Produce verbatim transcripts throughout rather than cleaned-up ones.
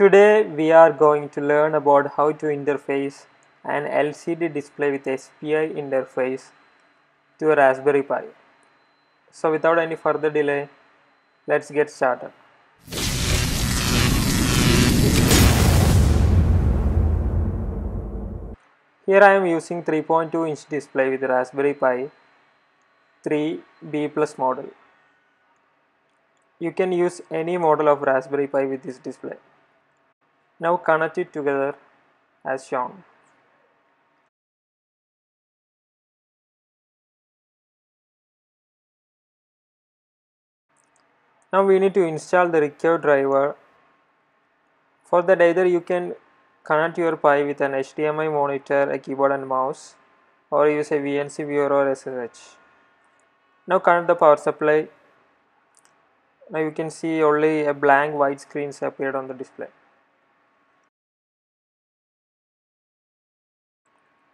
Today we are going to learn about how to interface an L C D display with S P I interface to a Raspberry Pi. So without any further delay, let's get started. Here I am using three point two inch display with Raspberry Pi three B plus model. You can use any model of Raspberry Pi with this display. Now connect it together as shown. Now we need to install the required driver. For that, either you can connect your Pi with an H D M I monitor, a keyboard and mouse, or use a V N C viewer or S S H. Now connect the power supply. Now you can see only a blank white screen appeared on the display.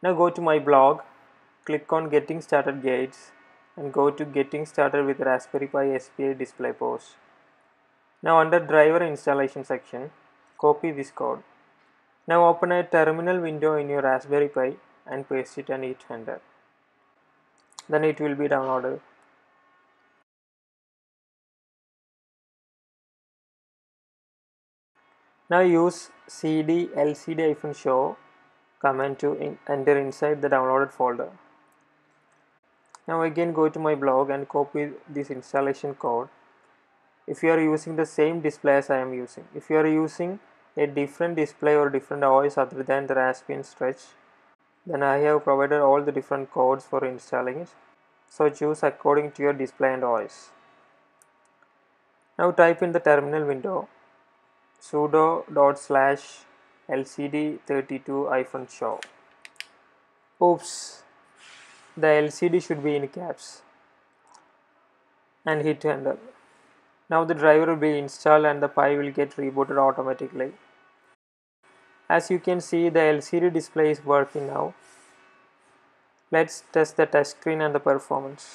Now go to my blog, click on Getting Started Guides, and go to Getting Started with Raspberry Pi S P I Display Post. Now under driver installation section, copy this code. Now open a terminal window in your Raspberry Pi and paste it and hit enter. Then it will be downloaded. Now use cd lcd-show command to in enter inside the downloaded folder. Now again go to my blog and copy this installation code if you are using the same display as I am using. If you are using a different display or different O S other than the Raspbian stretch, then I have provided all the different codes for installing it. So choose according to your display and O S. Now type in the terminal window sudo dot slash lcd thirty-two hyphen show. Oops, the L C D should be in caps, and hit enter. Now the driver will be installed and the Pi will get rebooted automatically. As you can see, the L C D display is working now. Let's test the touch screen and the performance.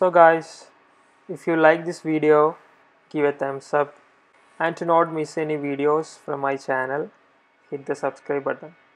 So guys, if you like this video, give a thumbs up, and to not miss any videos from my channel, hit the subscribe button.